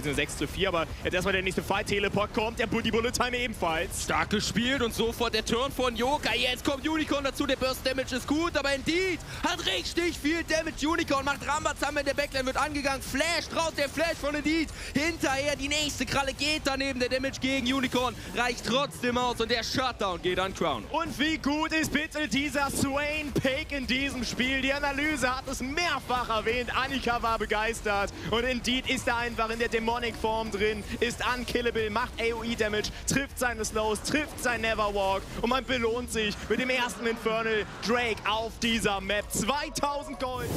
bzw. 6:4, aber jetzt erstmal der nächste Fight, Teleport kommt, die Bullet Time ebenfalls. Stark gespielt und sofort der Turn von Joker, jetzt kommt Unicorn dazu, der Burst Damage ist gut, aber Indeed hat richtig viel Damage, Unicorn macht Rambazam in der Backline, wird angegangen, Flash draus, der Flash von Indeed, hinterher die nächste Kralle geht daneben, der Damage gegen Unicorn reicht trotzdem aus und der Shutdown geht an Crown. Und wie gut ist bitte dieser Swain-Pick in diesem Spiel, die Analyse hat es mehrfach erwähnt, Annika war begeistert und Indeed ist da einfach in der Demonic-Form drin, ist unkillable, macht AOE-Damage, trifft seine Slows, trifft sein Neverwalk und man belohnt sich mit dem ersten Infernal Drake auf dieser Map. 2000 Gold!